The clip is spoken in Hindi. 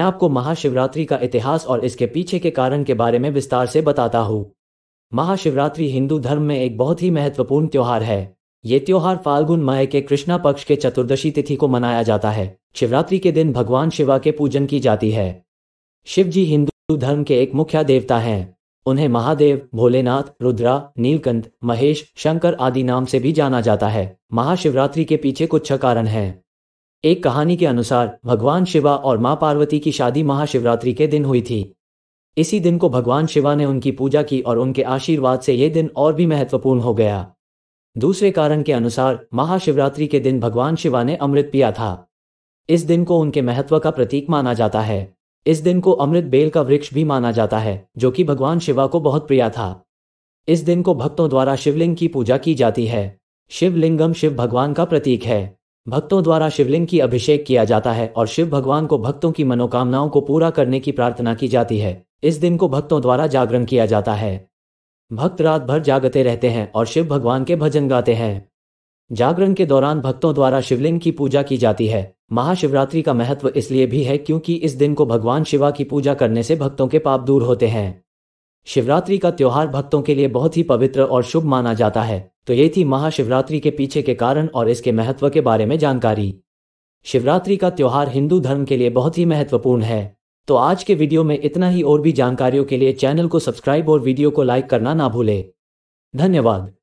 मैं आपको महाशिवरात्रि का इतिहास और इसके पीछे के कारण के बारे में विस्तार से बताता हूँ। महाशिवरात्रि हिंदू धर्म में एक बहुत ही महत्वपूर्ण त्योहार है। ये त्योहार फाल्गुन माह के कृष्णा पक्ष के चतुर्दशी तिथि को मनाया जाता है। शिवरात्रि के दिन भगवान शिवा के पूजन की जाती है। शिव जी हिंदू धर्म के एक मुख्य देवता हैं। उन्हें महादेव, भोलेनाथ, रुद्रा, नीलकंठ, महेश, शंकर आदि नाम से भी जाना जाता है। महाशिवरात्रि के पीछे कुछ कारण हैं। एक कहानी के अनुसार भगवान शिवा और माँ पार्वती की शादी महाशिवरात्रि के दिन हुई थी। इसी दिन को भगवान शिवा ने उनकी पूजा की और उनके आशीर्वाद से ये दिन और भी महत्वपूर्ण हो गया। दूसरे कारण के अनुसार महाशिवरात्रि के दिन भगवान शिवा ने अमृत पिया था। इस दिन को उनके महत्व का प्रतीक माना जाता है। इस दिन को अमृत बेल का वृक्ष भी माना जाता है, जो कि भगवान शिवा को बहुत प्रिय था। इस दिन को भक्तों द्वारा शिवलिंग की पूजा की जाती है। शिवलिंगम शिव भगवान का प्रतीक है। भक्तों द्वारा शिवलिंग की अभिषेक किया जाता है और शिव भगवान को भक्तों की मनोकामनाओं को पूरा करने की प्रार्थना की जाती है। इस दिन को भक्तों द्वारा जागरण किया जाता है। भक्त रात भर जागते रहते हैं और शिव भगवान के भजन गाते हैं। जागरण के दौरान भक्तों द्वारा शिवलिंग की पूजा की जाती है। महाशिवरात्रि का महत्व इसलिए भी है क्योंकि इस दिन को भगवान शिवा की पूजा करने से भक्तों के पाप दूर होते हैं। शिवरात्रि का त्योहार भक्तों के लिए बहुत ही पवित्र और शुभ माना जाता है। तो ये थी महाशिवरात्रि के पीछे के कारण और इसके महत्व के बारे में जानकारी। शिवरात्रि का त्योहार हिंदू धर्म के लिए बहुत ही महत्वपूर्ण है। तो आज के वीडियो में इतना ही। और भी जानकारियों के लिए चैनल को सब्सक्राइब और वीडियो को लाइक करना ना भूले। धन्यवाद।